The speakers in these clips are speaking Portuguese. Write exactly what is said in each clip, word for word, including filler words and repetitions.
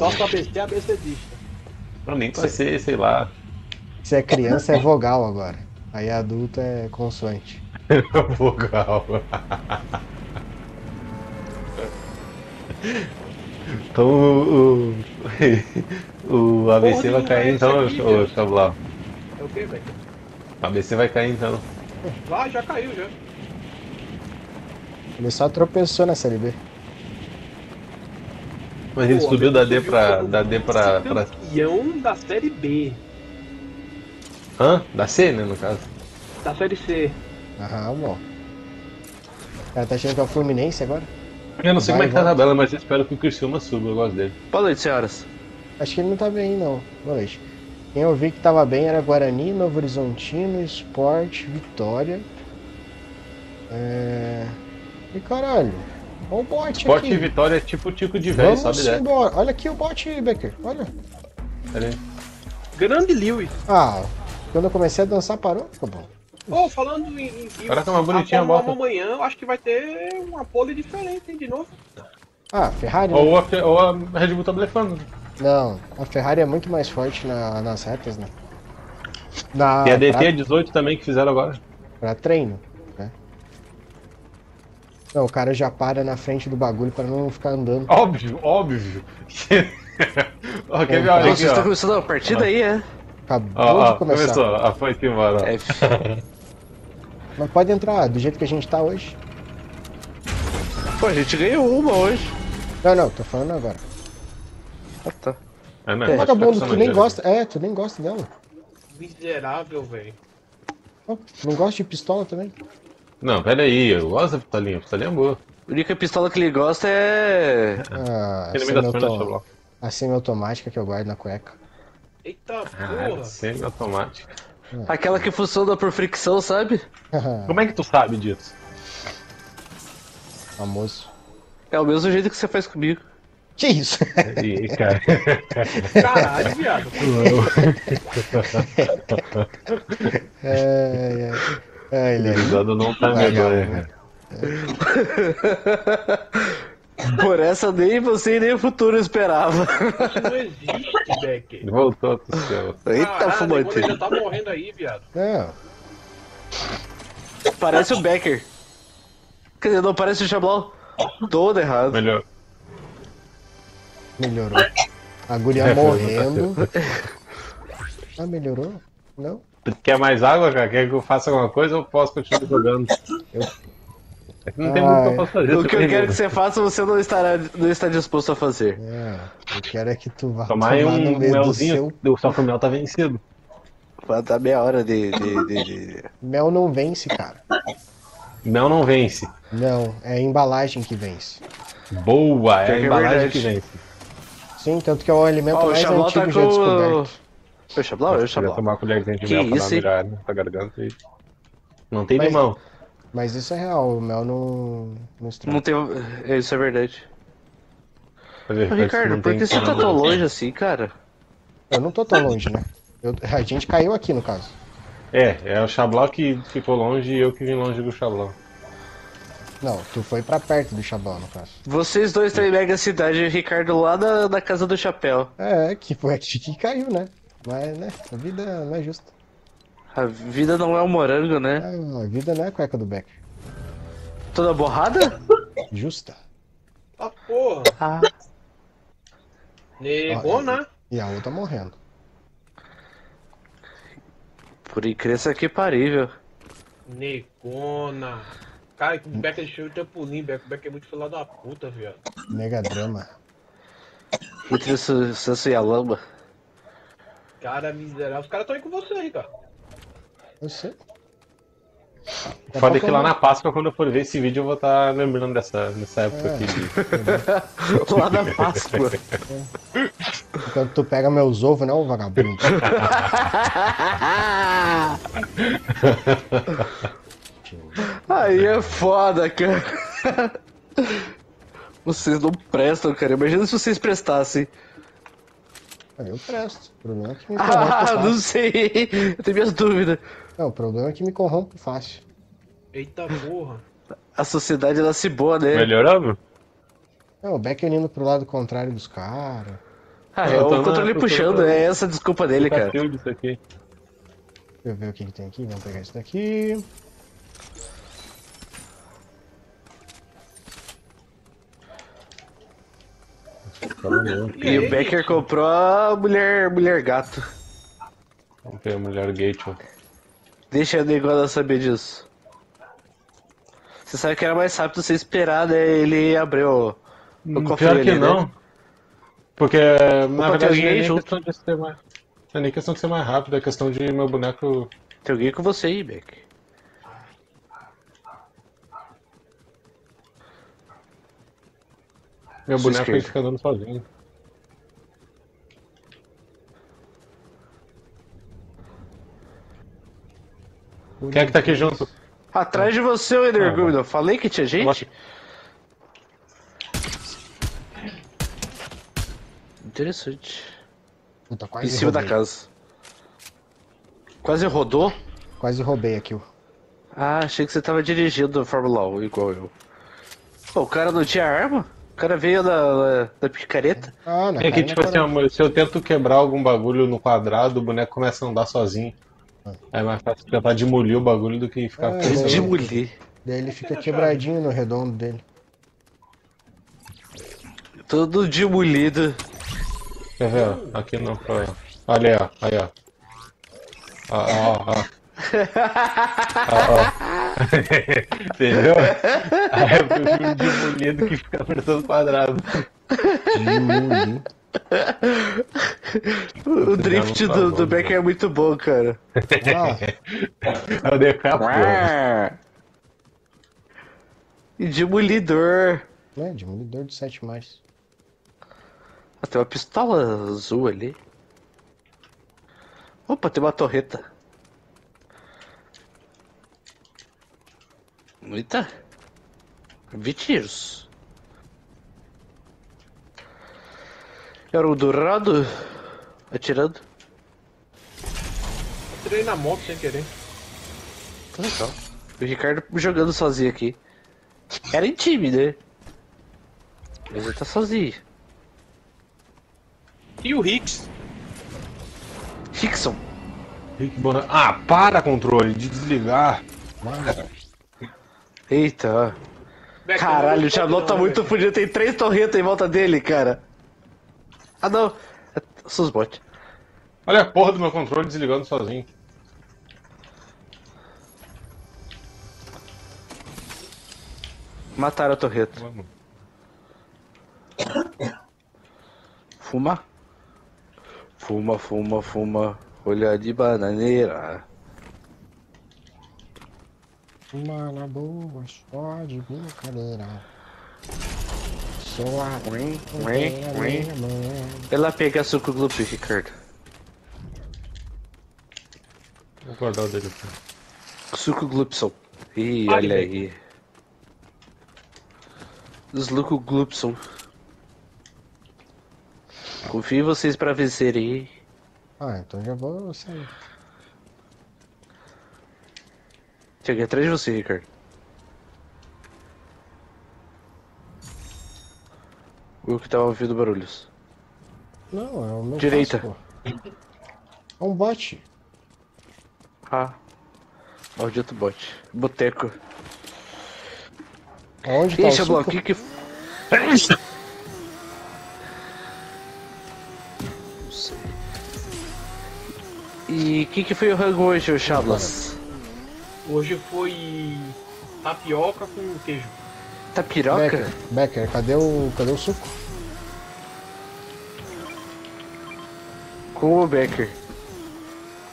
Toca A B C, é ABCdista. Pra mim vai ser, sei lá. Se é criança é vogal agora. Aí adulto é consoante. Vogal. Então o, o, o A B C porra, vai cair então, ô Xablau. É o que, velho? O A B C vai cair então. Lá já caiu já. Ele só tropeçou na Série B. Mas ele pô, subiu da D pra. Da D pra. Campeão pra... da Série B. Hã? Da C, né, no caso? Da Série C. Aham, bom. O cara tá achando que é o Fluminense agora? Eu não sei vai, como é que tá a tabela, mas eu espero que o Criciúma suba, eu gosto dele. Boa noite, senhoras. Acho que ele não tá bem, não. Boa noite. Quem eu vi que tava bem era Guarani, Novo Horizontino, Sport, Vitória. É. E caralho. Olha o bot Sport aqui. Sport e Vitória é tipo tico de velho, vamos sabe, né? Embora. Olha aqui o bot, Becker. Olha. Pera grande Lewis. Ah, quando eu comecei a dançar, parou? Ficou bom. Ô, oh, falando em, em caraca, uma bonitinha volta. Amanhã, eu acho que vai ter uma pole diferente, hein, de novo. Ah, Ferrari... Ou a, Fe... Ou a Red Bull tá blefando. Não, a Ferrari é muito mais forte na, nas retas, né? Na... E a D T dezoito pra... também, que fizeram agora. Pra treino, né? Não, o cara já para na frente do bagulho pra não ficar andando. Óbvio, óbvio. Ó, quer ver a hora aqui, ó. Vocês estão começando a partida ah. aí, é? Acabou ah, de começar. Começou, ah, foi embora. É. Mas pode entrar do jeito que a gente tá hoje. Pô, a gente ganhou uma hoje. Não, não, tô falando agora. Ah, tá. É, não, é. Vagabundo, tu nem gosta. É, tu nem gosta dela. Miserável, velho. Oh, não gosta de pistola também? Não, pera aí, eu gosto da pistolinha, a pistolinha é boa. A única pistola que ele gosta é. Ah, a semi-automática que eu guardo na cueca. Eita porra! Ah, semi automática. Aquela que funciona por fricção, sabe? Como é que tu sabe disso? Famoso. É o mesmo jeito que você faz comigo. Que isso? E, cara. Caralho, viado. é, é. É, ele é. O visado não tá melhor, né? Por essa nem você nem o futuro esperava. Isso não existe, Beck. Voltou pro céu. Eita, fumante. Ele já tá morrendo aí, viado. É. Parece o Becker. Quer dizer, não parece o Xablau. Todo errado. Melhor. Melhorou. A guria morrendo. Ah, melhorou? Não? Tu quer mais água, cara? Quer que eu faça alguma coisa ou posso continuar jogando? Eu... Não tem ah, muito que eu posso fazer. O que eu quero que você faça, você não, estará, não está disposto a fazer. É, eu quero é que tu vá tomar, tomar um melzinho, seu... só que o mel tá vencido. Vai dar meia hora de, de, de, de... Mel não vence, cara. Mel não vence. Não, é a embalagem que vence. Boa, é a embalagem que vence. Sim, tanto que é o alimento oh, mais antigo tá com... já descoberto. Eu Xablau, eu Xablau. Eu tomar uma colherzinha de que mel isso, pra virar pra garganta e... Não tem mas... limão. Mas isso é real, o mel não... Não, não tem... Isso é verdade. Ver, Ricardo, por que você tá tão longe assim, cara? Eu não tô tão longe, né? Eu... A gente caiu aqui, no caso. É, é o Xablau que ficou longe e eu que vim longe do Xablau. Não, tu foi pra perto do Xablau, no caso. Vocês dois estão em mega cidade e o Ricardo lá na, na Casa do Chapéu. É, que foi aqui que caiu, né? Mas, né, a vida não é justa. A vida não é um morango, né? Ah, a vida não é a cueca do Becker. Toda borrada? Justa. Ah, porra. Ah. Negou, ah, né? E a outra morrendo. Por incrível que parível. Negona. Cara, o Becker deixou o tempulinho, Becker. O Becker é muito filho da puta, viado. Mega drama. Entre o Sanso e a lama. Cara, miserável. Os caras estão aí com você, Ricardo. Eu sei. Foda é que lá na Páscoa, quando eu for ver esse vídeo, eu vou estar lembrando dessa, dessa época é. aqui. Lá na Páscoa. É. Enquanto tu pega meus ovos, né, ô vagabundo? Aí é foda, cara. Vocês não prestam, cara. Imagina se vocês prestassem. Eu presto. O problema é que me corrompo fácil. Ah, não sei. Eu tenho minhas dúvidas. Não, o problema é que me corrompo fácil. Eita porra. A sociedade, ela se boa, né? Melhorando? Não, o Becker indo pro lado contrário dos caras. Ah, é o controle puxando, é essa a desculpa dele, cara. Isso aqui. Deixa eu ver o que, que tem aqui, vamos pegar isso daqui. E o Becker comprou a mulher, mulher gato. Vamos ver a mulher gate, ó. Deixa eu negócio saber disso. Você sabe que era mais rápido você esperar, né? Ele abriu o cofre ali, não. Né? Porque na verdade é justo de ser mais... Não é nem questão de ser mais rápido, é questão de meu boneco... Tem alguém com você aí, Beck. Meu Sua boneco aí fica andando sozinho. Quem é que tá aqui junto? Atrás de você, Edergulho. Ah, falei que tinha gente? Interessante. Puta, quase em cima roubei. Da casa. Quase rodou? Quase roubei aqui. Ah, achei que você tava dirigindo a Fórmula um, igual eu. Pô, o cara não tinha arma? O cara veio da, da picareta? Ah, não. É que tipo assim, amor, se eu tento quebrar algum bagulho no quadrado, o boneco começa a andar sozinho. Ah. É mais fácil tentar demolir o bagulho do que ficar... Ah, daí, demolir? Daí ele fica quebradinho no redondo dele. Todo demolido. Quer ver? Aqui não foi. Olha aí, ó. Aí, ó. Ó, ó, ó. Entendeu? Aí eu prefiro um demolido que fica apertando quadrado. Demolido. O drift do, do Becker é muito bom, cara. É o decapo. E demolidor. É, demolidor de sete mais. Ah, tem uma pistola azul ali. Opa, tem uma torreta. Eita. vinte tiros. Era o Dourado atirando. Atirei na moto sem querer. Tá legal. O Ricardo jogando sozinho aqui. Era em time, né? Mas ele tá sozinho. E o Hicks? Hickson. Rick Bonan... Ah, para controle de desligar. Mano. Eita. Caralho, o Xanon tá muito fodido. Tem três torretas em volta dele, cara. Ah, não. São os bots. Olha a porra do meu controle desligando sozinho. Mataram a torreta. Vamos. Fuma. Fuma, fuma, fuma, olha de bananeira. Fuma na boa, só de brincadeira. Só a brincadeira, mano. Ela pega suco gloop, Ricardo. Vou guardar o dele aqui. Suco gloopson. Ih, ah, olha aí. Sluco gloopson. Confio em vocês pra vencerem. Ah, então já vou sair. Cheguei atrás de você, Ricardo. O que tava ouvindo barulhos? Não, é o meu. Direita. Passo, é um bot. Ah. Maldito bot. Boteco. Onde tá? Ixi, o bloco, que que... E o que, que foi o rango hoje, Chablas? Hoje foi tapioca com queijo. Tapiroca? Becker, Becker, cadê o, cadê o suco? Com o Becker.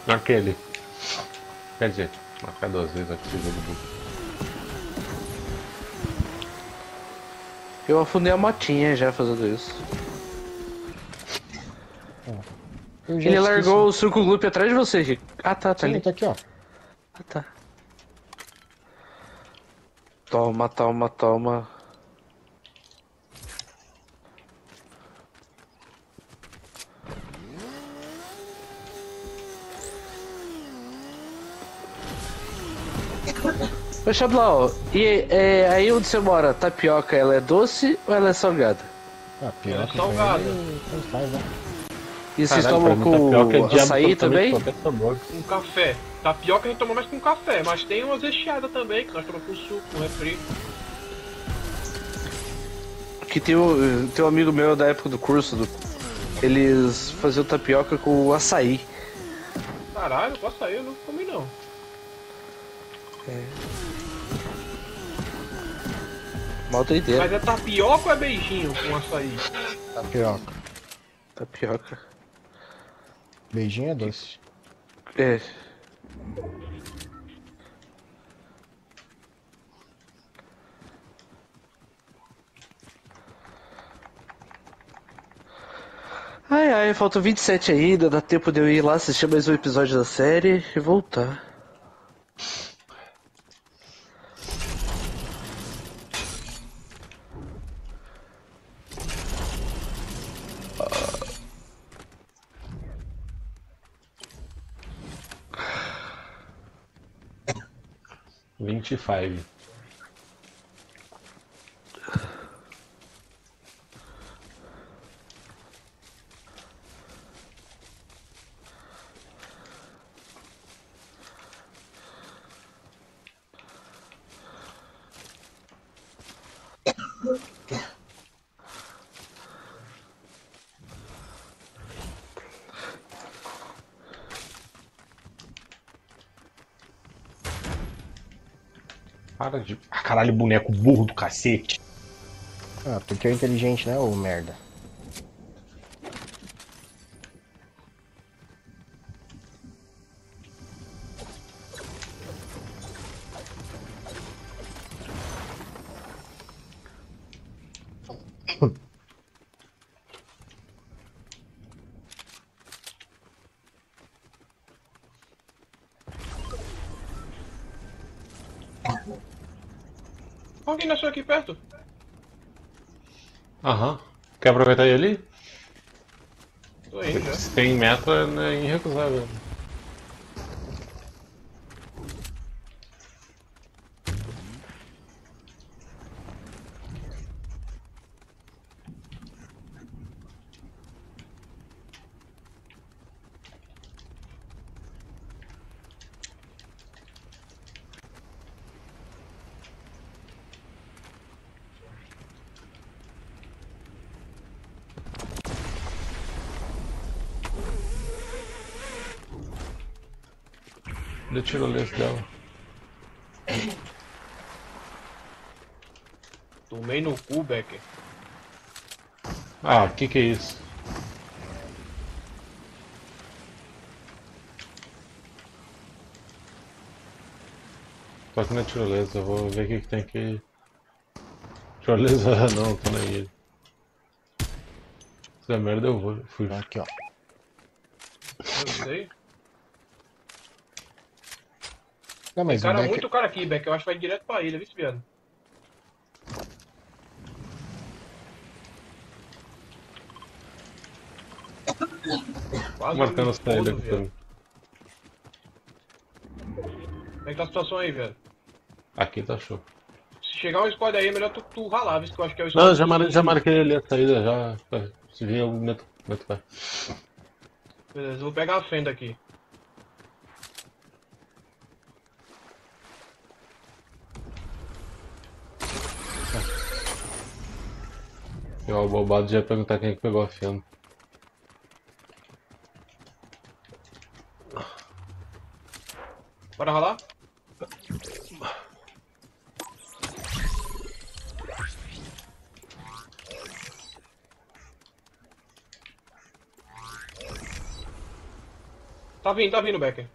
Aquele. Quer dizer, marcar duas vezes aqui. Eu afundei a motinha já fazendo isso. Ele largou o suco gloop atrás de você, Rico. Ah, tá, tá. Sim, ali. Tá aqui, ó. Ah, tá. Toma, toma, toma. Ô, Xablau, e é, aí onde você mora? Tapioca, ela é doce ou ela é salgada? Tapioca é salgada. É... E vocês tomam com açaí também? Com café. Tapioca a gente toma mais com café, mas tem umas recheadas também, que nós tomamos com suco, com refri. Que tem um, tem um amigo meu da época do curso, do, eles faziam tapioca com açaí. Caralho, com açaí eu não comi não. É. Malta inteira. Mas é tapioca ou é beijinho com açaí? Tapioca. Tapioca. Beijinho é doce. É. Ai ai, faltam vinte e sete ainda, dá tempo de eu ir lá assistir mais um episódio da série e voltar. vinte e cinco. Para de... Ah, caralho, boneco burro do cacete. Ah, porque é inteligente, né, ô merda? Alguém nasceu aqui perto? Aham. Quer aproveitar ele ali? Tô indo, né? Se tem meta, é irrecusável. Eu tiro o lenço dela. Tomei no cu, Becker. Ah, o que que é isso? Tô aqui na tirolesa, vou ver o que que tem aqui. Tirolesa não, tô na ilha. Se é merda eu vou, fui. Aqui ó. Eu sei. Não, mas tem cara, Becker... muito cara aqui, Becker. Eu acho que vai direto pra ilha, viu, viado? Marcando essa ilha aqui também. Como é que tá a situação aí, velho? Aqui tá show. Se chegar um squad aí, é melhor tu, tu ralar, viu? Que eu acho que é o squad. Não, já, mar... já marquei ali a saída, já. Se vir algum meto, meto pé. Beleza, eu vou pegar a fenda aqui. O bobado já ia perguntar quem é que pegou a fenda. Bora rolar? Tá vindo, tá vindo, Becker.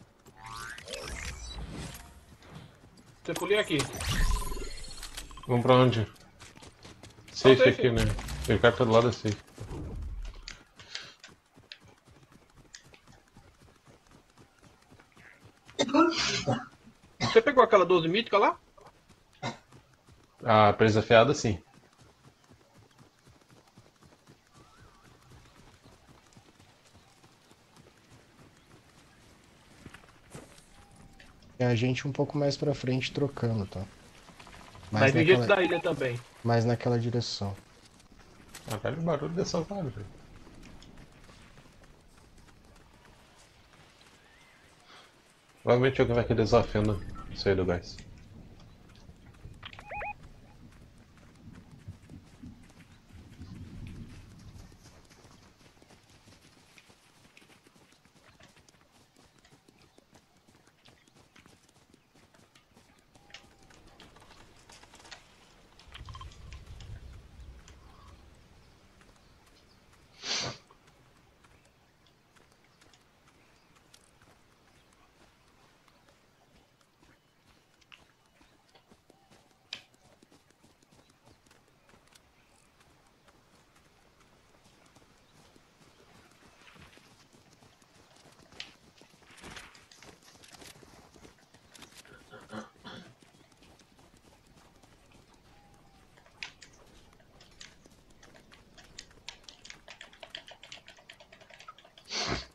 Você pulei aqui. Vamos pra onde? Safe, safe aqui, né? Tem cara pra do lado assim. Você pegou aquela doze mítica lá? Ah, presa afiada sim. Tem a gente um pouco mais pra frente trocando, tá? Mas tem gente da ilha também. Mas naquela direção. Ah, velho, o barulho dessa árvore. Provavelmente alguém vai aqui desafiando isso aí do gás.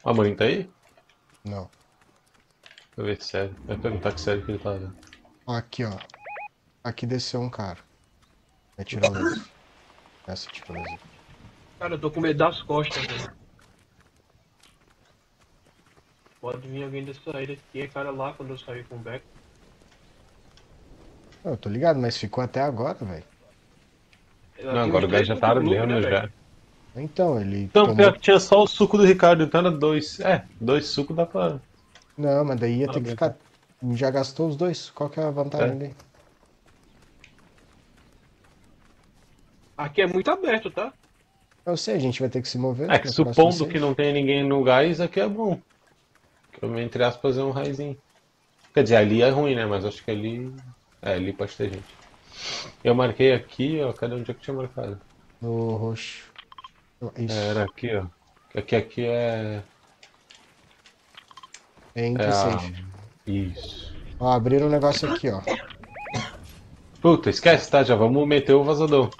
A mãe tá aí? Não. Deixa eu ver se serve. Vai perguntar que serve que ele tá vendo. Aqui, ó. Aqui desceu um cara. Vai tirar a luz. Essa tira a luz. Cara, eu tô com medo das costas, velho. Pode vir alguém da saída aqui, é cara lá quando eu sair com o Beco. Eu tô ligado, mas ficou até agora, velho. Não, agora o gás já tá ardendo já. Então, ele. Então, tomou... tinha só o suco do Ricardo, então era dois. É, dois sucos dá pra. Não, mas daí ia ter ah, que ficar. Já gastou os dois? Qual que é a vantagem é. dele? Aqui é muito aberto, tá? Eu sei, a gente vai ter que se mover. É que supondo que não tem ninguém no gás, aqui é bom. Que eu, entre aspas, é um raizinho. Quer dizer, ali é ruim, né? Mas acho que ali. É, ali pode ter gente. Eu marquei aqui, ó. Cadê onde é que tinha marcado? No roxo. Isso. Era aqui, ó. Aqui, aqui é... É entre seis. É, isso. Ó, abriram um negócio aqui, ó. Puta, esquece, tá? Já vamos meter o vazador.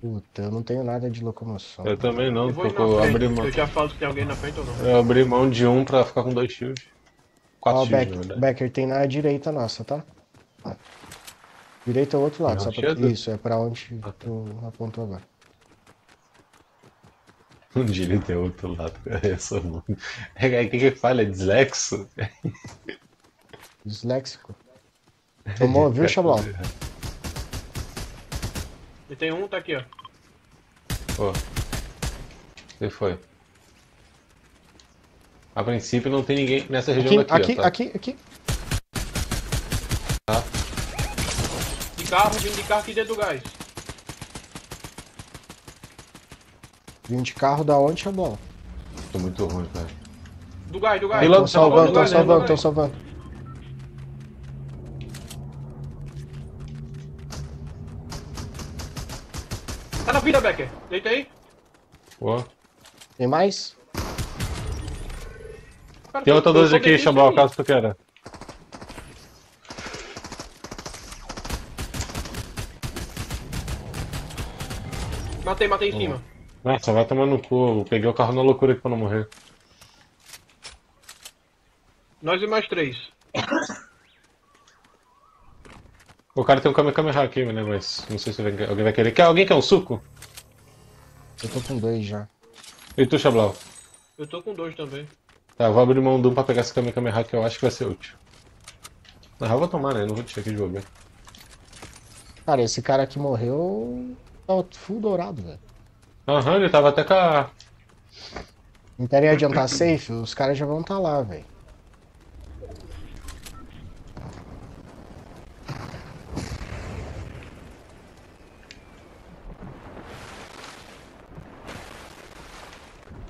Puta, eu não tenho nada de locomoção. Eu tá? também não, eu porque eu frente. abri mão... Eu já falo que tem alguém na frente ou não. Eu abri mão de um pra ficar com dois shields. Quatro ó, shields, Becker, né? Becker, tem na direita nossa, tá? Ah. Direita é o outro lado, não, só pra... Isso, é pra onde ah, tá. tu apontou agora. Um direito é outro lado, cara. Essa mão. É que que fala? É dislexo? Disléxico. Tomou, viu, Xablau? E tem um, tá aqui, ó. Ó. Ele foi. A princípio não tem ninguém nessa região aqui, daqui, aqui, ó. Tá? Aqui, aqui, aqui. Tá. De carro, vim de carro aqui dentro do gás. Vim de carro da onde, Xablau? Tô muito ruim, cara. Do gás, do gás. Estão salvando, estão salvando, estão salvando. Tá na vida, Becker. Deita aí. Boa. Tem mais? Cara, tem outra doze aqui, Xablau, caso tu queira. Matei, matei em hum. cima. Nossa, vai tomar no cu, eu peguei o carro na loucura aqui pra não morrer. Nós e mais três. O cara tem um Kamehameha aqui, né, mas não sei se alguém vai querer. Quer, alguém quer um suco? Eu tô com dois já. E tu, Xablau? Eu tô com dois também. Tá, eu vou abrir mão de um pra pegar esse Kamehameha que eu acho que vai ser útil. Na real eu vou tomar, né, não vou deixar aqui de bobeira. Cara, esse cara aqui morreu... Tava full dourado, velho. Aham, uhum, ele tava até com a... Não querem adiantar safe? Os caras já vão estar tá lá, velho.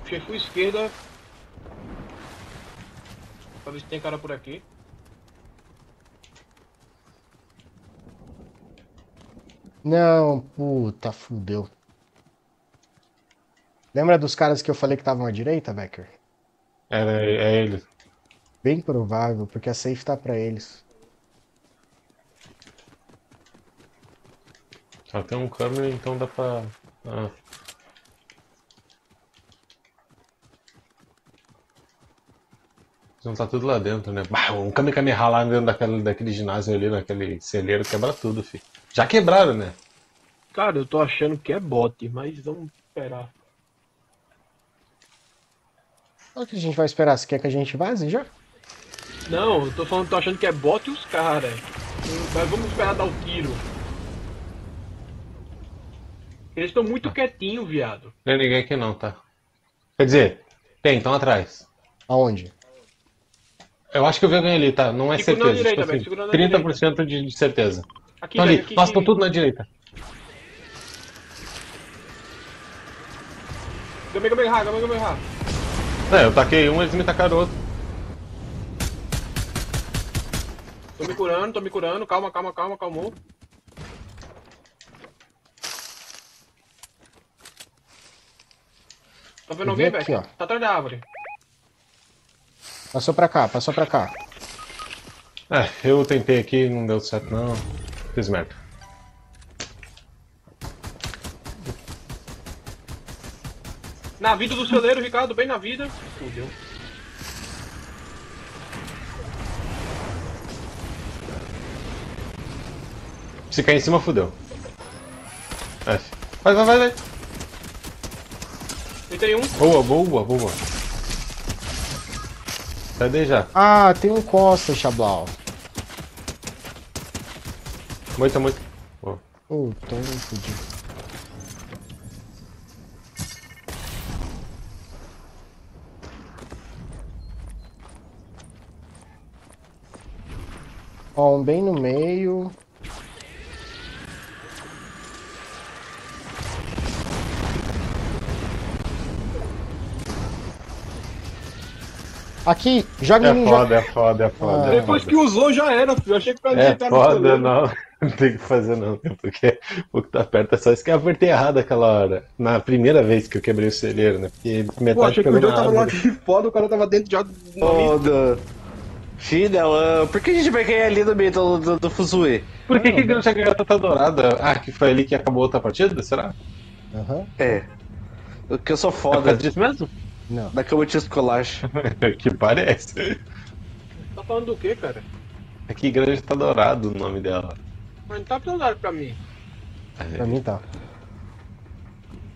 Chegou à esquerda. Pra ver se tem cara por aqui. Não, puta, fudeu. Lembra dos caras que eu falei que estavam à direita, Becker? Era é ele. Bem provável, porque a safe tá pra eles. Só tem um câmera, então dá pra... Ah. Não tá tudo lá dentro, né? Bah, um Kamehameha lá dentro daquela, daquele ginásio ali, naquele celeiro, quebra tudo, filho. Já quebraram, né? Cara, eu tô achando que é bot, mas vamos esperar. O que a gente vai esperar? Você quer que a gente vaze já? Não, eu tô falando, tô achando que é bot e os caras. Mas vamos esperar dar o tiro. Eles estão muito quietinhos, viado. Não tem ninguém aqui não, tá? Quer dizer, tem, estão atrás. Aonde? Eu acho que eu vi alguém ali, tá? Não é certeza. Direita, tipo, assim, na trinta por cento de, de certeza. Aqui, tão ali, nós estão tudo na direita. Gamei, gamei, gamei, gamei, gamei. É, eu taquei um, eles me tacaram outro. Tô me curando, tô me curando. Calma, calma, calma, calmou. Tá vendo alguém, velho? Tá atrás da árvore. Passou pra cá, passou pra cá. É, eu tentei aqui, não deu certo não. Fiz merda. Na vida do celeiro, Ricardo, bem na vida. Fudeu. Se cair em cima, fudeu. É. Vai, vai, vai, vai. Deitei um. Boa, boa, boa. Sai daí já. Ah, tem um costa, Xablau. Moita, moita. Oh, oh tô fudido. Ó, um bem no meio. Aqui, joga é em mim, foda, joga. É foda, é foda, ah, é foda. Depois que usou já era, filho. Eu achei que pra é foda, não. Não tem o que fazer não, porque o que tá perto é só isso que eu apertei errado aquela hora. Na primeira vez que eu quebrei o celeiro, né? Porque metade. Pô, achei que o Joe tava lá de foda, o cara tava dentro já. Foda. Fidel, por que a gente vai cair ali no meio do, do, do Fuzue? Por que, que ganhou a garota dourada? Ah, que foi ali que acabou outra partida, será? Aham. Uhum. É. O que eu sou foda. É disso mesmo? Não. Da cama de esculacho. Que parece. Tá falando do que, cara? É que Granja tá dourado o nome dela. Mas não tá dourado pra mim. É. Pra mim tá.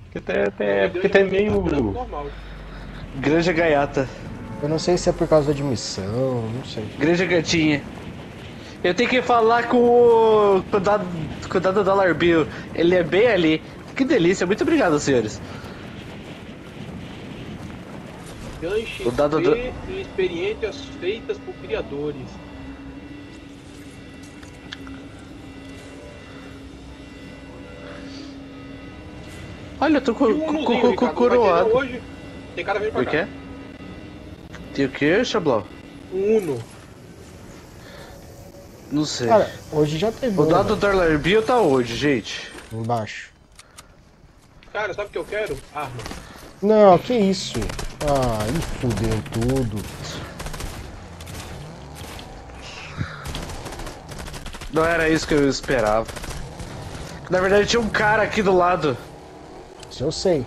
Porque até, até, porque até é meio... Granja Gaiata. Eu não sei se é por causa da admissão, não sei. Granja Gatinha. Eu tenho que falar com o cuidado, cuidado da Larbio. Ele é bem ali. Que delícia, muito obrigado, senhores. O dado do... e experiências feitas por criadores. Olha, eu tô com o coroado. Hoje tem cara vindo pra cá. Tem o que, Xablau? Um Uno. Não sei. Cara, hoje já teve. O dado do Larbio tá hoje, gente. Embaixo. Cara, sabe o que eu quero? Arma. Não, que isso? Ah, e fudeu tudo. Não era isso que eu esperava. Na verdade tinha um cara aqui do lado. Isso eu sei.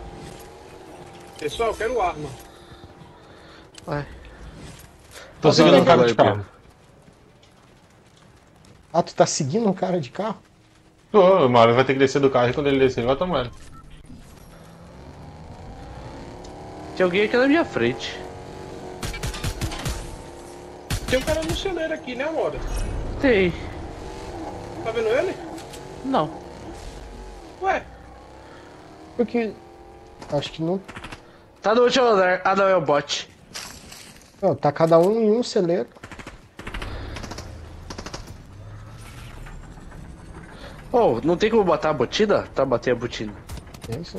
Pessoal, eu quero arma. Vai. Tô ah, seguindo um cara de carro. carro. Ah, tu tá seguindo um cara de carro? Tô, mano, vai ter que descer do carro e quando ele descer ele vai tomar. Tem alguém aqui na minha frente. Tem um cara no celeiro aqui, né, Amora? Tem. Tá vendo ele? Não. Ué? Porque... acho que não... Tá no último andar. Ah, não, é o bot. Não, tá cada um em um celeiro. Oh, não tem como botar a botina? Tá, botei a botina. É isso.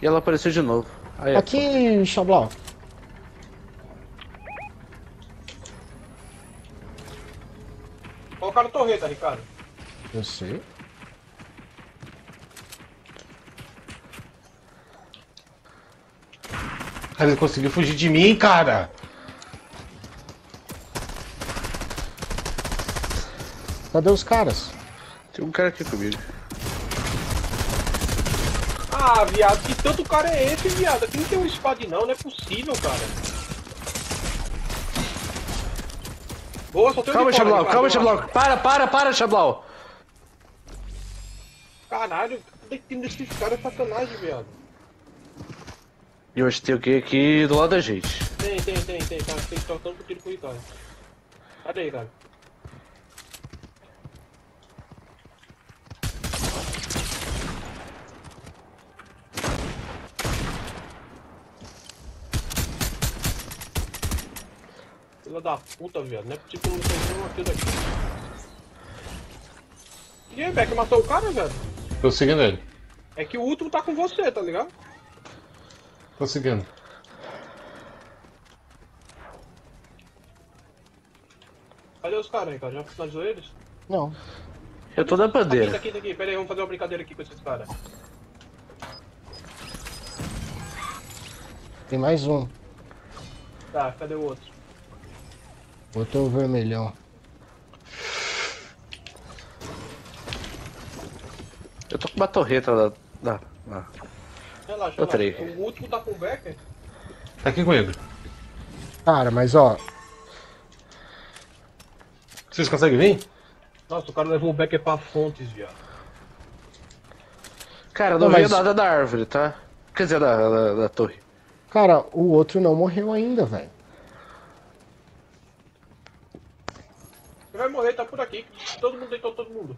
E ela apareceu de novo. Aí, aqui, Xablau. Colocaram torreta, Ricardo. Eu sei. Cara, ele conseguiu fugir de mim, cara. Cadê os caras? Tem um cara aqui comigo. Ah, viado, que tanto cara é esse, viado? Aqui não tem um espadinho não, não é possível, cara. Boa, só tem um. Calma, Xablau, calma, Xablau. Para, para, para, Xablau. Caralho, tem desses caras é sacanagem, viado. E hoje tem o que aqui do lado da gente? Tem, tem, tem, tem, cara. Tem que estar tanto tiro com o Ricardo. Cadê, cara? Filha da puta, velho. Não é possível que eu não tenho nenhuma kill daqui. E aí, Beck, matou o cara, velho? Tô seguindo ele. É que o último tá com você, tá ligado? Tô seguindo. Cadê os caras aí, cara? Já finalizou eles? Não. Eu tô na bandeira. Daqui, daqui, daqui. Pera aí, vamos fazer uma brincadeira aqui com esses caras. Tem mais um. Tá, cadê o outro? Outro vermelhão. Eu tô com uma torreta lá. lá, lá. Relaxa, relaxa. O último tá com o Becker? Tá aqui comigo. Cara, mas ó... Vocês conseguem vir? Nossa, o cara levou o Becker pra fontes, viado. Cara, eu não, não veio mas... nada da árvore, tá? Quer dizer, da, da, da torre. Cara, o outro não morreu ainda, velho. Ele vai morrer, tá por aqui. Todo mundo deitou todo mundo.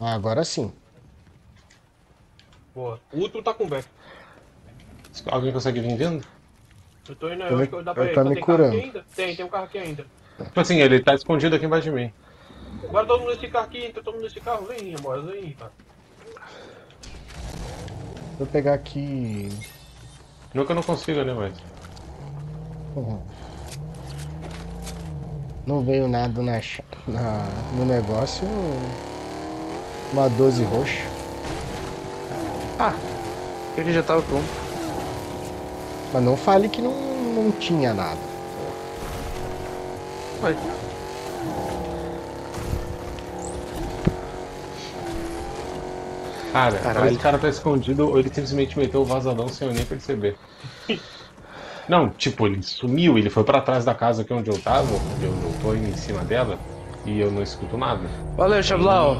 Ah, agora sim. Boa. O outro tá com o Becker. Alguém consegue vir vindo? Eu tô indo, eu, eu acho que eu dá pra ele. Tá me curando. Ainda? Tem, tem um carro aqui ainda. Assim, ele tá escondido aqui embaixo de mim. Agora todo mundo nesse carro aqui, entra todo mundo nesse carro. Vem, amor, vem, cara. Vou pegar aqui... Nunca eu não consigo, né, mais. Uhum. Não veio nada na, na, no negócio. Uma doze roxa. Ah, ele já tava pronto. Mas não fale que não, não tinha nada. Vai. Cara, Caralho. Esse cara tá escondido ou ele simplesmente meteu o vazadão sem eu nem perceber. Não, tipo, ele sumiu, ele foi pra trás da casa aqui onde eu tava, onde eu tô em cima dela, e eu não escuto nada. Valeu, Xablau!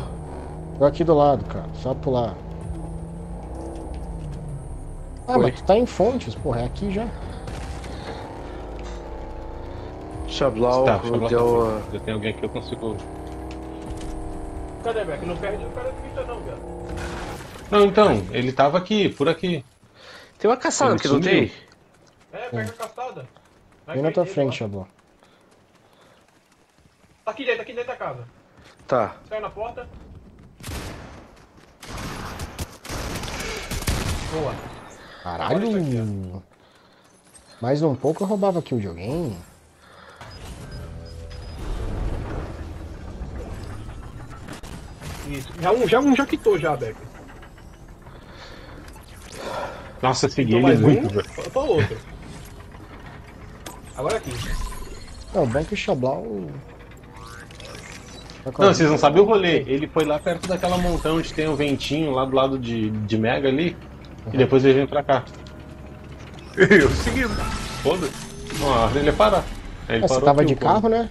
E... Tô aqui do lado, cara, só pular. Ah, Oi. Mas tu tá em fontes, porra, é aqui já. Xablau, tá, deu... Eu tenho alguém aqui, eu consigo... Cadê, Beck? Não perde o cara de vista não, velho. Não, então, ele tava aqui, por aqui. Tem uma caçada que não tem? É, pega a caçada. Vem na tua frente, Xablau. Tá aqui dentro, aqui dentro da casa. Tá. Sai na porta. Boa. Caralho! Mais um pouco eu roubava kill de alguém. Isso. Já um já, um já quitou já, Beck. Nossa, segui ele muito. Um, pra outro. Agora aqui. Não, Beck e Xablau... Não, vocês não sabem o rolê. Ele foi lá perto daquela montanha onde tem um ventinho lá do lado de, de Mega ali. E depois ele vem pra cá. Eu seguindo. Foda-se. Uma hora ele ia parar. Aí ele Você parou tava de carro, né?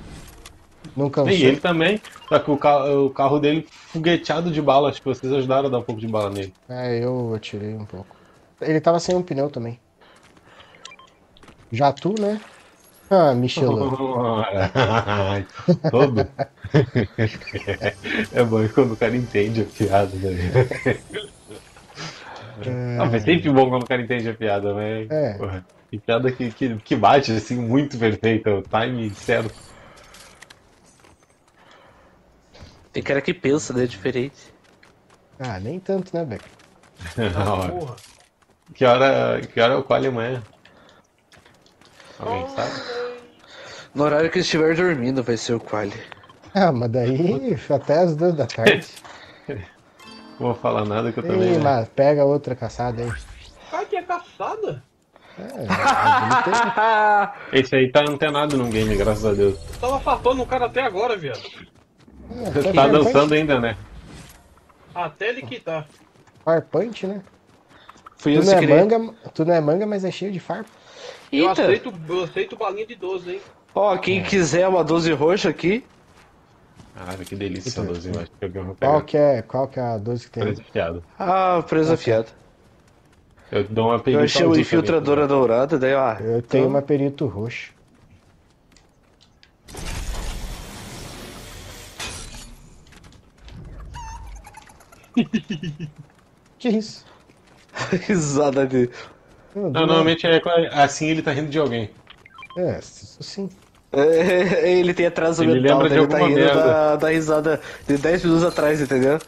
Não cansou. E ele também. Só que o carro, o carro dele fogueteado de bala. Acho que vocês ajudaram a dar um pouco de bala nele. É, eu atirei um pouco. Ele tava sem um pneu também. Já tu, né? Ah, Michelão. Todo. É bom quando o cara entende a piada, né? É... Não, é sempre bom quando o cara entende a piada, né? É. Porra, e piada que, que, que bate, assim, muito perfeita, o time certo. Tem cara que pensa, né? Diferente. Ah, nem tanto, né, Beck? Porra. Que hora, que hora eu colho amanhã? Alguém sabe? No horário que eu estiver dormindo vai ser o quali. Ah, mas daí até as duas da tarde. Não vou falar nada que eu também... Ih, mas pega outra caçada aí. Cara, que é caçada? É, esse aí tá antenado no game, graças a Deus. Eu tava farpando o cara até agora, viado. É, Você tá dançando punk? Ainda, né? Até ele quitar. Farpante, né? Fui tu, eu não é manga, tu não é manga, mas é cheio de farpa. Eu aceito, eu aceito balinha de doze, hein? Ó, quem é. quiser uma doze roxa aqui... Caralho, que delícia a doze, mas que alguém vai pegar. Qual que é, qual que é a doze que tem? Presa afiada. Ah, presa afiada. Eu dou uma perita. Eu achei uma infiltradora dourada, daí ó. Eu tenho uma perito roxo. Que isso? A risada dele. Não, normalmente é assim, ele tá rindo de alguém. É, isso sim. É, ele tem atraso ele mental, ele tá rindo da, da risada de dez minutos atrás, entendeu?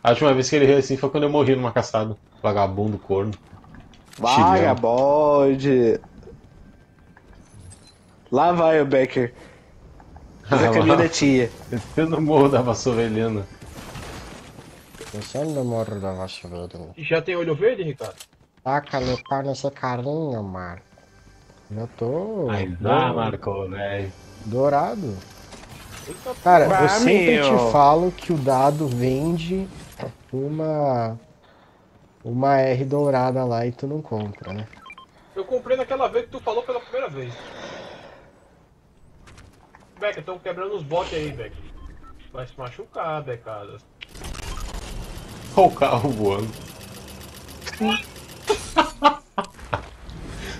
A última vez que ele riu assim foi quando eu morri numa caçada. Vagabundo, corno. Vagabonde! Lá vai o Becker. Faz a caminhonetinha. Eu não morro da vassoura helena. Pensando no morro da vassoura. Já tem olho verde, Ricardo? Taca meu pau nessa carinha, Marco. Eu tô... Ai, dá, Marco, velho. Dourado. Eita, cara, eu meu. sempre te falo que o dado vende uma... Uma R dourada lá e tu não compra, né? Eu comprei naquela vez que tu falou pela primeira vez. Beca, estão quebrando os botes aí, Beca. Vai se machucar, Becada. Olha o carro voando.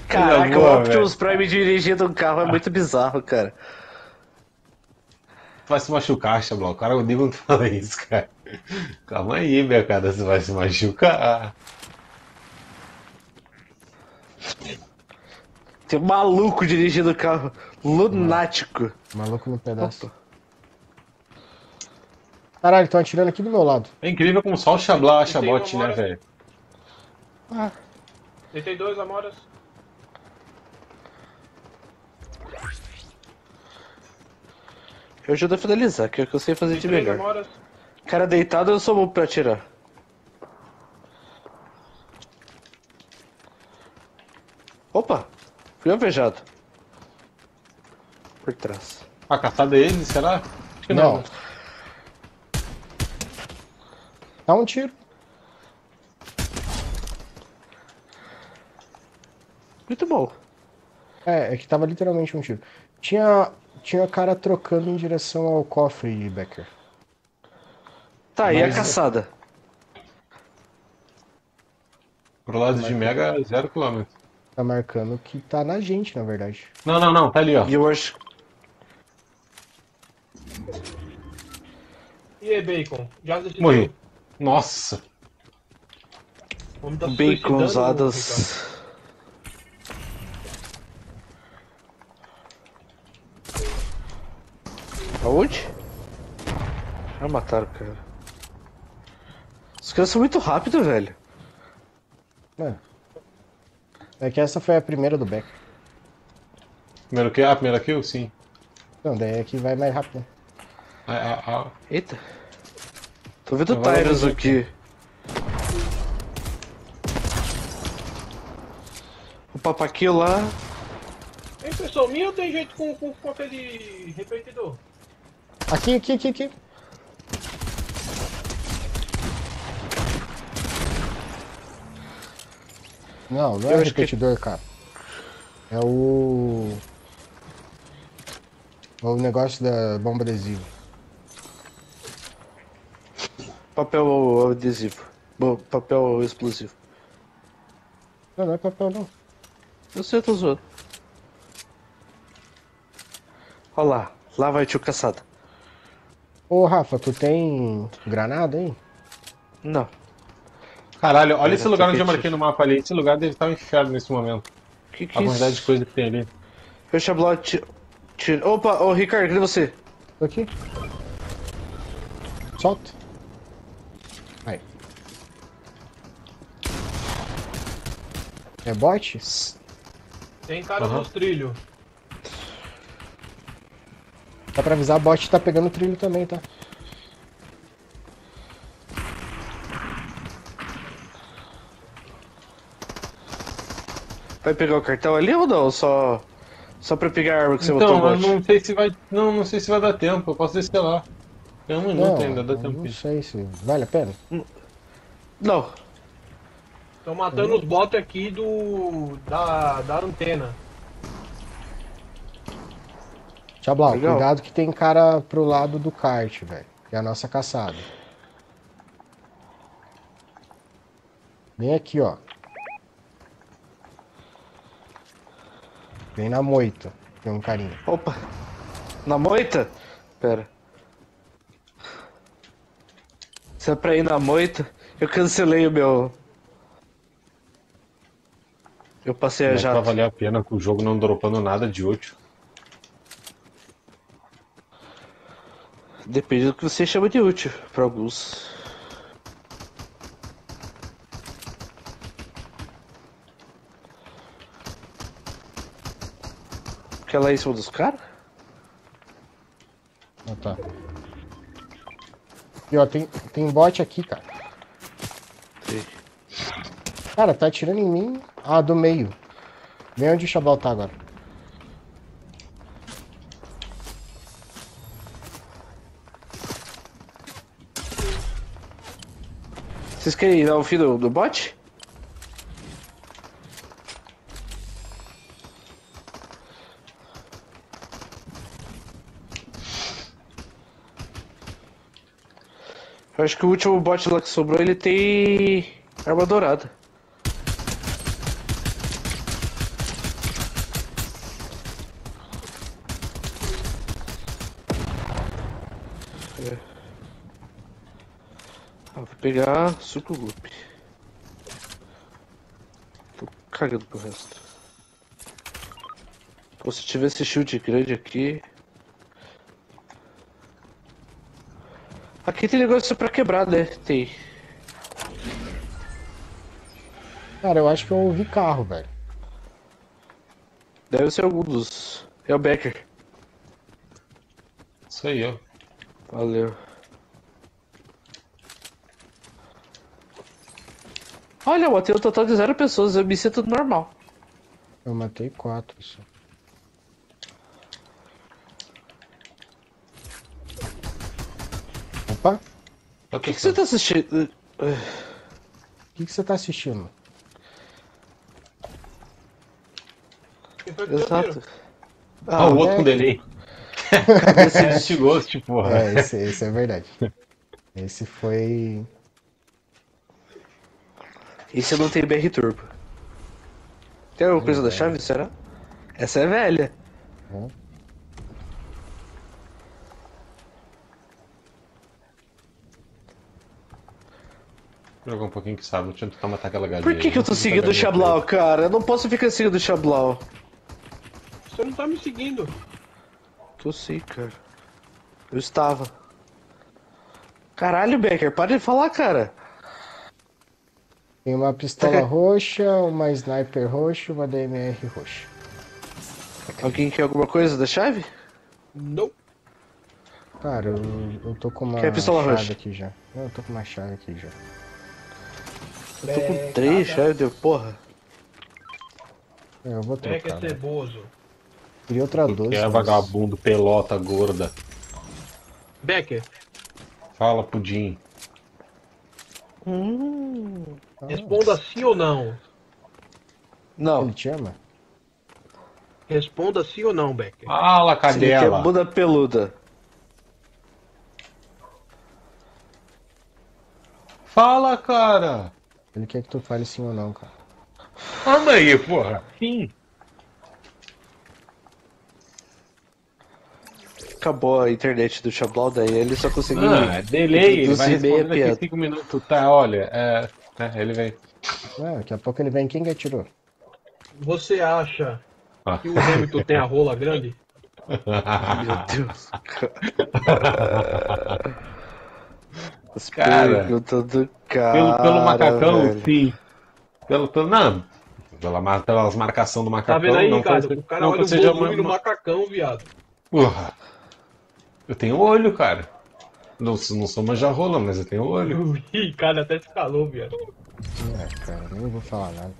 Caraca, o Optimus Prime dirigindo um carro é muito bizarro, cara. Vai se machucar, Xablão. Cara, eu digo que fala isso, cara. Calma aí, Becada, você vai se machucar. Tem um maluco dirigindo o carro. Lunático. Maluco no pedaço. Caralho, estão atirando aqui do meu lado. É incrível como só o Xablá acha bot, né, velho? Ah. Deitei dois amoras. Eu ajudo a finalizar, que é o que eu sei fazer de melhor. Amoras. Cara deitado, eu sou bom pra atirar. Opa! Fui alvejado. Por trás. A caçada é ele, será? Acho que não. não. Dá um tiro. Muito bom. É, é que tava literalmente um tiro. Tinha tinha cara trocando em direção ao cofre, Becker. Tá, Mas... e a caçada? Pro lado de Mega, zero quilômetros. Tá marcando que tá na gente, na verdade. Não, não, não, tá ali, ó. E eu acho... E aí, Bacon? Já decidiu? Morri. Nossa. Tá Bacon usadas. Aonde? Já mataram, cara. Os caras são muito rápidos, velho. É. É que essa foi a primeira do Beck. Primeiro que? Ah, a primeira kill? Sim. Não, daí é que vai mais rápido. Ah, ah, ah. Eita. Tô vendo o Tyrus aqui. O papaquinho lá. Ei, pessoal, minha ou tem jeito com, com, com aquele repetidor? Aqui, aqui, aqui, aqui. Não, não é o repetidor, que... cara. É o... o negócio da bomba adesiva. Papel adesivo. Bom, papel explosivo. Não, não é papel não. Eu sei, eu tô zoando. Olha lá, lá vai tio caçada. Ô Rafa, tu tem granada aí? Não. Caralho, olha eu esse lugar onde eu marquei no mapa ali. Esse lugar deve estar um inferno nesse momento. Que que A quantidade de coisa que tem ali. Fecha bloco. Tira. Opa, ô Ricardo, cadê você? Tô aqui. Solta. Aí. É bot? Tem cara uhum. nos trilhos. Dá pra avisar, bot tá pegando o trilho também, tá? Vai pegar o cartão ali ou não? Só... Só pra pegar a arma que você então, botou no Então, não sei se vai... Não, não sei se vai dar tempo, eu posso descer lá. Tem um minuto ainda, dá tempo. Não sei se... Vale a pena? Não. Estão matando os bots aqui do... Da... da antena. Xablau, cuidado que tem cara pro lado do kart, velho. Que é a nossa caçada. Vem aqui, ó. Vem na moita. Tem um carinha. Opa! Na moita? Pera. Se é pra ir na moita, eu cancelei o meu... Eu passei a jato. Não é pra valer a pena com o jogo não dropando nada de útil. Depende do que você chama de útil, pra alguns. Quer lá em cima dos caras? Ah, tá. E ó, tem, tem bot aqui, cara. Sim. Cara, tá atirando em mim. Ah, do meio. Vem onde o Xabal tá agora. Vocês querem dar o fim do, do bot? Eu acho que o último bot lá que sobrou, ele tem arma dourada. Pegar suco loop. Tô cagando pro resto. Pô, se tiver esse shield grande aqui. Aqui tem negócio pra quebrar, né? Tem. Cara, eu acho que eu ouvi carro, velho. Deve ser algum dos. É o Becker. Isso aí, ó. Valeu. Olha, eu matei um total de zero pessoas, eu me sinto normal. Eu matei quatro só. Opa! O que, que você tá assistindo? O que, que você tá assistindo? Exato. Ah, o outro com delay. Esse é de gosto, porra. É, esse, esse é verdade. Esse foi... E se eu não tenho B R Turbo? Tem alguma coisa é da chave, será? Essa é velha. Hum. Jogar um pouquinho que sabe, não tinha tentar matar aquela galinha. Por que, que eu tô seguindo o Xablau, cara? Eu não posso ficar seguindo o Xablau. Você não tá me seguindo. Tô sim, cara. Eu estava. Caralho, Becker, para de falar, cara. Tem uma pistola roxa, uma sniper roxa, uma D M R roxa. Alguém quer alguma coisa da chave? Não. Cara, eu, eu tô com uma pistola chave roxa aqui já. Eu tô com uma chave aqui já. Eu tô com três chaves, deu porra. É, eu vou trocar. Pega é ceboso. Queria outra doze. É vagabundo, pelota, gorda. Becker. Fala, pudim. Hum, responda sim ou não. Não. Ele te ama? Responda sim ou não, Becker. Fala, cadela. Buda peluda. Fala, cara. Ele quer que tu fale sim ou não, cara. Anda aí, porra. Sim. Acabou a internet do Xablau, daí ele só conseguiu... Ah, delay, ele vai responder daqui a cinco minutos, tá, olha, é, é, ele vem. Ah, daqui a pouco ele vem, quem que atirou? Você acha ah. que o Hamilton tem a rola grande? Meu Deus, cara. As cara, do cara pelo, pelo macacão, velho. Sim. Pelo, pelo, não, pela, pelas marcações do macacão. Tá vendo aí, não, cara? Você, o cara não olha o volume do macacão, viado. Porra. Eu tenho olho, cara. Não, não sou manjarrola, mas eu tenho olho. Ih, cara, até se calou, viado. É, cara, nem vou falar nada.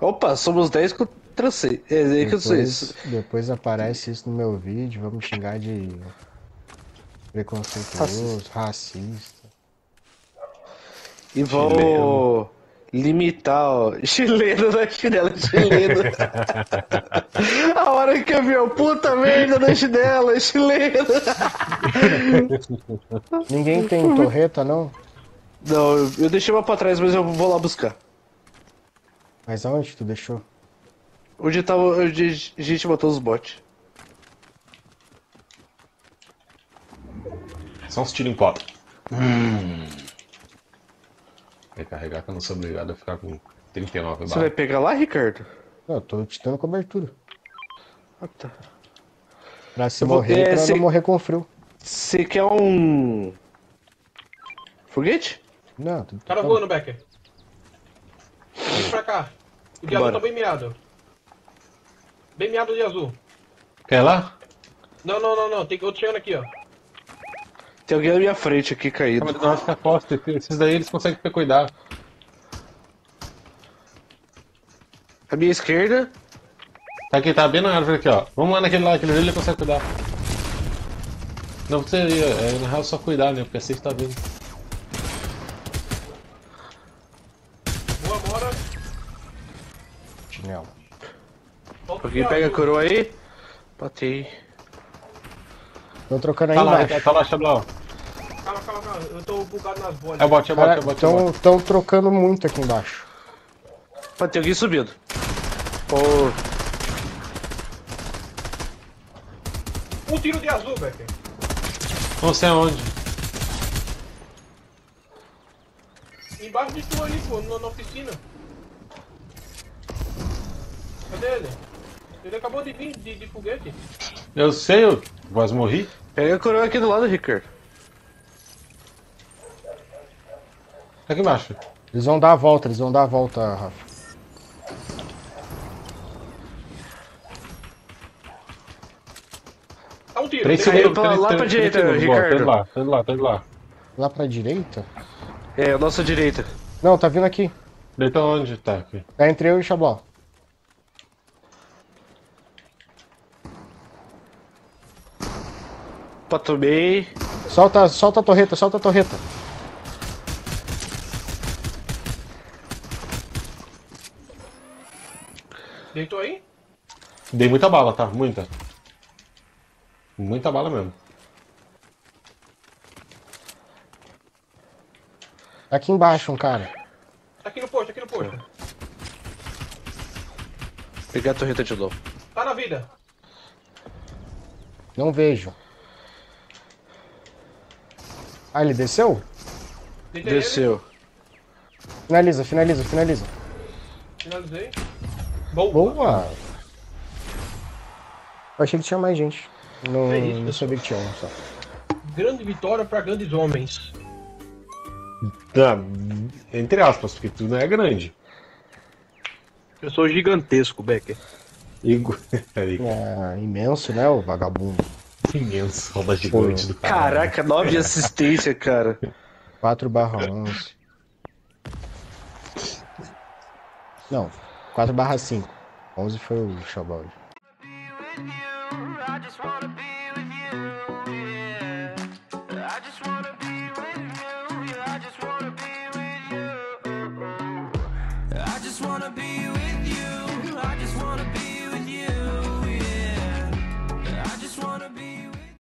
Opa, somos dez com três. É, depois, depois aparece isso no meu vídeo, vamos xingar de preconceituoso, racista. E vão limitar, ó. Chileno da chinela, chileno. A hora que eu vi, ó, puta merda da chinela, chileno. Ninguém tem torreta, não? Não, eu, eu deixei uma pra trás, mas eu vou lá buscar. Mas aonde tu deixou? Onde tava, onde a gente botou os bots. Só uns tiros em quatro. Hum. Recarregar que eu não sou obrigado a ficar com trinta e nove barras. Você vai pegar lá, Ricardo? Não, eu tô te dando cobertura. Ah, tá. Pra se eu morrer, ter, pra se... não morrer com frio. Você quer um... foguete? Não, tô... Cara voando, Becker. Vem pra cá. O de azul tá bem mirado. Bem mirado de azul. Quer lá? Não, não, não, não. Tem outro chegando aqui, ó. Tem alguém na minha frente aqui caído. Ah, mas não fica costa. Esses daí eles conseguem cuidar. A minha esquerda. Tá aqui, tá bem na árvore aqui, ó. Vamos lá naquele lá, aquele ele consegue cuidar. Não precisa ir, é, na real só cuidar, né? Porque assim que tá vendo. Boa, bora. Chinelo. Alguém pega a coroa aí? Batei. Tô trocando aí tá embaixo. Lá, tá lá, Xablau. Calma, calma, calma. Eu tô bugado nas bolhas. É o bot, é o bot, é o bot. Tão, tão trocando muito aqui embaixo. Pô, tem alguém subindo. Pô. Um tiro de azul, Becker. Não sei aonde. Embaixo de tu ali, pô, na, na oficina. Cadê ele? Ele acabou de vir de, de foguete. Eu sei, eu quase morri. Pega a coroa aqui do lado, Ricardo. Tá aqui embaixo. Eles vão dar a volta, eles vão dar a volta, Rafa. Tá um tiro. Três segundos, lá, lá pra direita, Ricardo. Boa, tá de lá, tá de lá. Lá pra direita? É, a nossa direita. Não, tá vindo aqui. Deita onde? Tá aqui. Tá entre eu e o Xablau. Tomei. Solta, solta a torreta, solta a torreta. Deitou aí? Dei muita bala, tá? Muita. Muita bala mesmo. Tá aqui embaixo um cara. Tá aqui no posto, aqui no posto. Peguei a torreta de novo. Tá na vida. Não vejo. Ah, ele desceu? Desceu. Finaliza, finaliza, finaliza. Finalizei. Boa. Boa. Eu achei que tinha mais gente. Não, é isso, não sabia que tinha um só. Grande vitória para grandes homens. Tá, entre aspas, porque tu não é grande. Eu sou gigantesco, Becker. Igor. É, imenso, né, o vagabundo? Imenso, roda gigante do cara. Caraca, nove de assistência, cara. quatro barra onze. Não, quatro barra cinco. onze foi o Xablau.